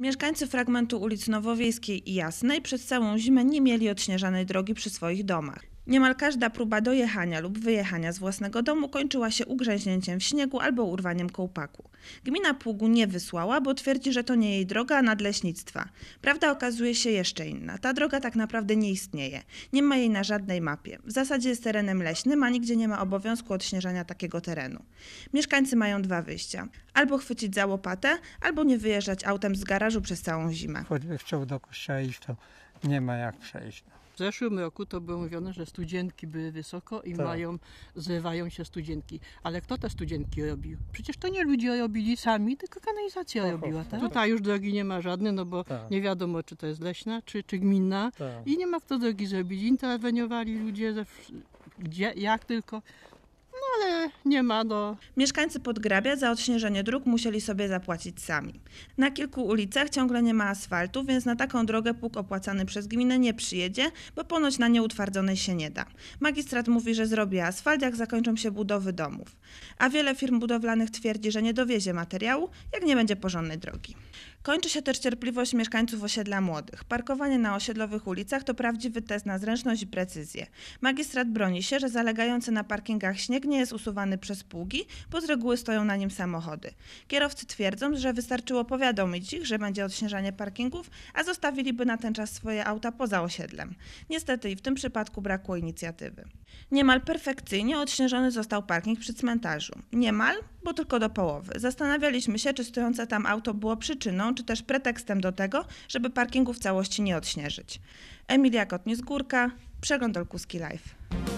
Mieszkańcy fragmentu ulic Nowowiejskiej i Jasnej przez całą zimę nie mieli odśnieżanej drogi przy swoich domach. Niemal każda próba dojechania lub wyjechania z własnego domu kończyła się ugrzęźnięciem w śniegu albo urwaniem kołpaku. Gmina Pługu nie wysłała, bo twierdzi, że to nie jej droga, a nadleśnictwa. Prawda okazuje się jeszcze inna. Ta droga tak naprawdę nie istnieje. Nie ma jej na żadnej mapie. W zasadzie jest terenem leśnym, a nigdzie nie ma obowiązku odśnieżania takiego terenu. Mieszkańcy mają dwa wyjścia. Albo chwycić za łopatę, albo nie wyjeżdżać autem z garażu przez całą zimę. Choćby chciał do kościoła iść, to nie ma jak przejść. W zeszłym roku to było mówione, że studzienki były wysoko i zrywają się studzienki. Ale kto te studzienki robił? Przecież to nie ludzie robili sami, tylko kanalizacja robiła. Tak? Tutaj już drogi nie ma żadnej, no bo nie wiadomo, czy to jest leśna, czy gminna. I nie ma kto drogi zrobić. Interweniowali ludzie, gdzie, jak tylko. No ale nie ma do. Mieszkańcy Podgrabia za odśnieżenie dróg musieli sobie zapłacić sami. Na kilku ulicach ciągle nie ma asfaltu, więc na taką drogę pług opłacany przez gminę nie przyjedzie, bo ponoć na nieutwardzonej się nie da. Magistrat mówi, że zrobi asfalt, jak zakończą się budowy domów. A wiele firm budowlanych twierdzi, że nie dowiezie materiału, jak nie będzie porządnej drogi. Kończy się też cierpliwość mieszkańców osiedla Młodych. Parkowanie na osiedlowych ulicach to prawdziwy test na zręczność i precyzję. Magistrat broni się, że zalegający na parkingach śnieg nie jest usuwany przez pługi, bo z reguły stoją na nim samochody. Kierowcy twierdzą, że wystarczyło powiadomić ich, że będzie odśnieżanie parkingów, a zostawiliby na ten czas swoje auta poza osiedlem. Niestety i w tym przypadku brakło inicjatywy. Niemal perfekcyjnie odśnieżony został parking przy cmentarzu. Niemal, bo tylko do połowy. Zastanawialiśmy się, czy stojące tam auto było przyczyną, czy też pretekstem do tego, żeby parkingu w całości nie odśnieżyć. Emilia Kotniusz-Górka, Przegląd Olkuski Live.